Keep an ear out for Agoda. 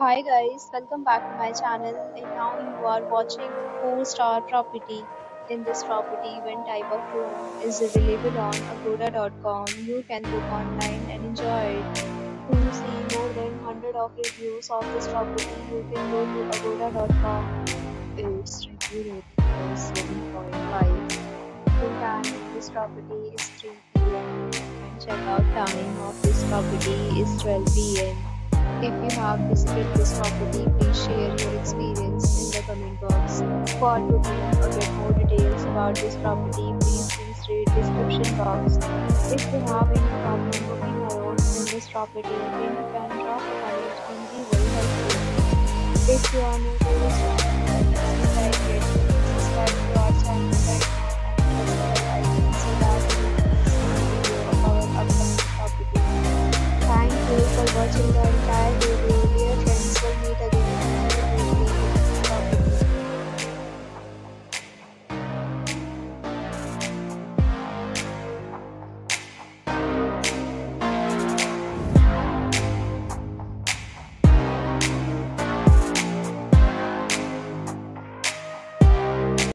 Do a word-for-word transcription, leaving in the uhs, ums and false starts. Hi guys, welcome back to my channel, and now you are watching four star property. In this property, event type of room is available on agoda dot com. You can book online and enjoy it. To see more than one hundred of reviews of this property, you can go to agoda dot com. Its review rating is seven point five. Full time of this property is three p m and checkout time of this property is twelve p m If you have visited this property, please share your experience in the comment box. For booking or get more details about this property, please use the description box. If you have any problem booking a room in this property, then you can drop a comment and we will help you. If you are new